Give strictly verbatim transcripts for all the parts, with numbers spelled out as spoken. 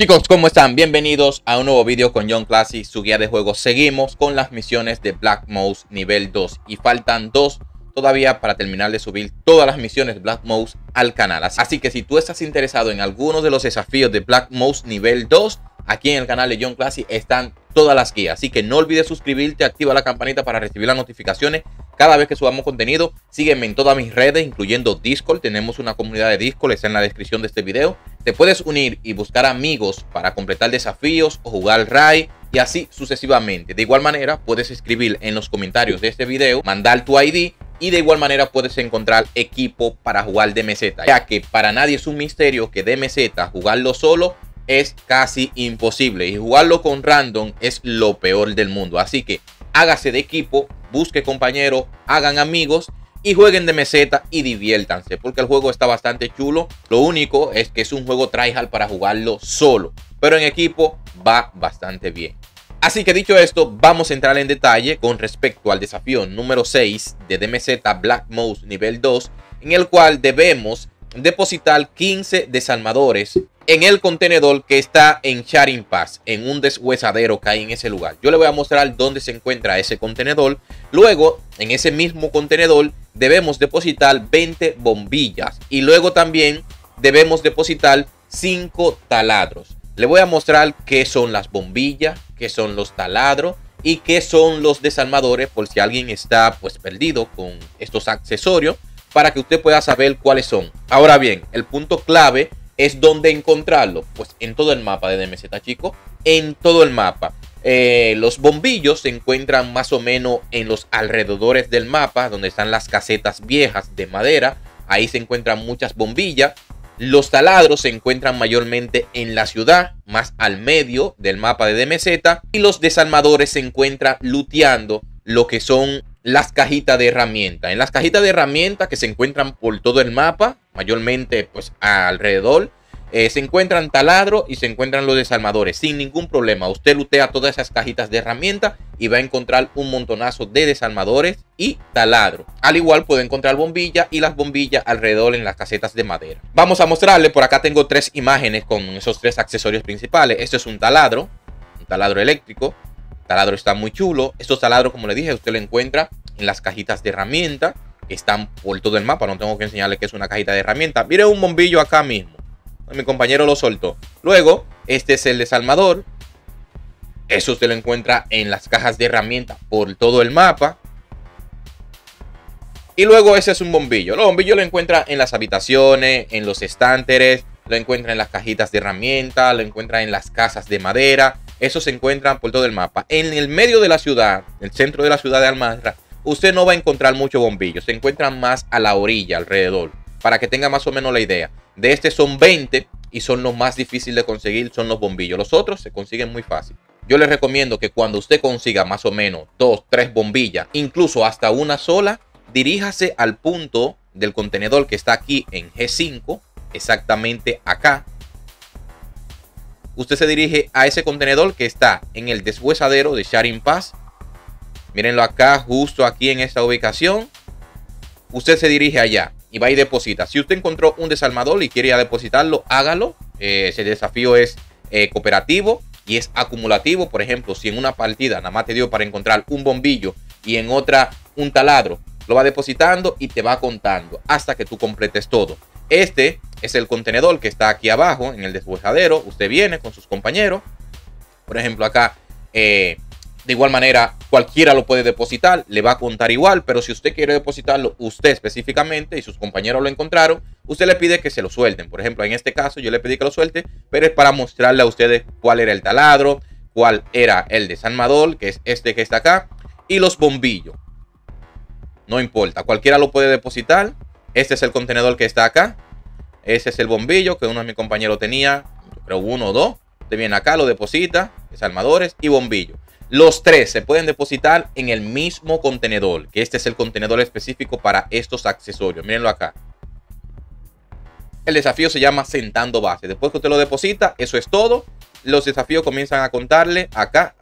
Chicos, ¿cómo están? Bienvenidos a un nuevo vídeo con John Classic, su guía de juegos. Seguimos con las misiones de Black Mous nivel dos y faltan dos todavía para terminar de subir todas las misiones de Black Mous al canal. Así que si tú estás interesado en alguno de los desafíos de Black Mous nivel dos, aquí en el canal de John Classic están todas las guías. Así que no olvides suscribirte, activa la campanita para recibir las notificaciones cada vez que subamos contenido. Sígueme en todas mis redes, incluyendo Discord. Tenemos una comunidad de Discord, está en la descripción de este video. Te puedes unir y buscar amigos para completar desafíos o jugar raid y así sucesivamente. De igual manera, puedes escribir en los comentarios de este video, mandar tu I D y de igual manera puedes encontrar equipo para jugar D M Z. Ya que para nadie es un misterio que D M Z, jugarlo solo, es casi imposible y jugarlo con random es lo peor del mundo. Así que hágase de equipo, busque compañeros, hagan amigos y jueguen de meseta y diviértanse, porque el juego está bastante chulo. Lo único es que es un juego tryhard para jugarlo solo, pero en equipo va bastante bien. Así que dicho esto, vamos a entrar en detalle con respecto al desafío número seis de D M Z Black Mous nivel dos, en el cual debemos depositar quince desarmadores en el contenedor que está en Sharing Pass, en un deshuesadero que hay en ese lugar. Yo le voy a mostrar dónde se encuentra ese contenedor. Luego, en ese mismo contenedor, debemos depositar veinte bombillas. Y luego también debemos depositar cinco taladros. Le voy a mostrar qué son las bombillas, qué son los taladros y qué son los desarmadores, por si alguien está pues perdido con estos accesorios, para que usted pueda saber cuáles son. Ahora bien, el punto clave es dónde encontrarlo. Pues en todo el mapa de D M Z, chicos, en todo el mapa. Eh, los bombillos se encuentran más o menos en los alrededores del mapa, donde están las casetas viejas de madera. Ahí se encuentran muchas bombillas. Los taladros se encuentran mayormente en la ciudad, más al medio del mapa de D M Z. Y los desarmadores se encuentran looteando lo que son las cajitas de herramientas. En las cajitas de herramientas que se encuentran por todo el mapa, mayormente pues alrededor, eh, se encuentran taladros y se encuentran los desarmadores sin ningún problema. Usted lootea todas esas cajitas de herramientas y va a encontrar un montonazo de desarmadores y taladro. Al igual puede encontrar bombillas y las bombillas alrededor en las casetas de madera. Vamos a mostrarle, por acá tengo tres imágenes con esos tres accesorios principales. Este es un taladro, un taladro eléctrico. Taladro está muy chulo. Estos taladros, como le dije, usted lo encuentra en las cajitas de herramientas que están por todo el mapa. No tengo que enseñarle que es una cajita de herramientas. Mire un bombillo acá mismo. Mi compañero lo soltó. Luego, este es el desarmador. Eso usted lo encuentra en las cajas de herramientas por todo el mapa. Y luego ese es un bombillo. Los bombillos lo encuentra en las habitaciones, en los estanteres. Lo encuentra en las cajitas de herramientas. Lo encuentra en las casas de madera. Esos se encuentran por todo el mapa. En el medio de la ciudad, el centro de la ciudad de Almadraba, usted no va a encontrar muchos bombillos. Se encuentran más a la orilla, alrededor, para que tenga más o menos la idea. De este son veinte y son los más difíciles de conseguir, son los bombillos. Los otros se consiguen muy fácil. Yo les recomiendo que cuando usted consiga más o menos dos, tres bombillas, incluso hasta una sola, diríjase al punto del contenedor que está aquí en G cinco, exactamente acá. Usted se dirige a ese contenedor que está en el deshuesadero de Sharing Pass. Mírenlo acá, justo aquí en esta ubicación. Usted se dirige allá y va y deposita. Si usted encontró un desarmador y quiere ir a depositarlo, hágalo. Eh, ese desafío es eh, cooperativo y es acumulativo. Por ejemplo, si en una partida nada más te dio para encontrar un bombillo y en otra un taladro, lo va depositando y te va contando hasta que tú completes todo. Este es el contenedor que está aquí abajo en el deshuesadero. Usted viene con sus compañeros. Por ejemplo, acá eh, de igual manera cualquiera lo puede depositar. Le va a contar igual, pero si usted quiere depositarlo usted específicamente y sus compañeros lo encontraron, usted le pide que se lo suelten. Por ejemplo, en este caso yo le pedí que lo suelte, pero es para mostrarle a ustedes cuál era el taladro, cuál era el desarmador, que es este que está acá, y los bombillos. No importa, cualquiera lo puede depositar. Este es el contenedor que está acá. Ese es el bombillo que uno de mis compañeros tenía, creo uno o dos. Usted viene acá, lo deposita, desarmadores y bombillo. Los tres se pueden depositar en el mismo contenedor, que este es el contenedor específico para estos accesorios. Mírenlo acá. El desafío se llama sentando base. Después que usted lo deposita, eso es todo. Los desafíos comienzan a contarle acá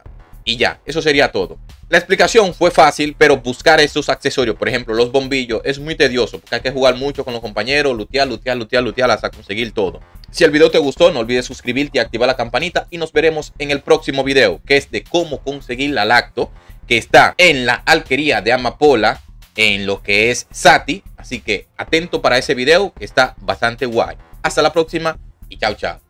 y ya. Eso sería todo. La explicación fue fácil, pero buscar estos accesorios, por ejemplo, los bombillos, es muy tedioso porque hay que jugar mucho con los compañeros, lootear, lootear, lootear, lootear hasta conseguir todo. Si el video te gustó, no olvides suscribirte y activar la campanita y nos veremos en el próximo video, que es de cómo conseguir la lacto, que está en la Alquería de Amapola, en lo que es Sati. Así que atento para ese video, que está bastante guay. Hasta la próxima y chao chao.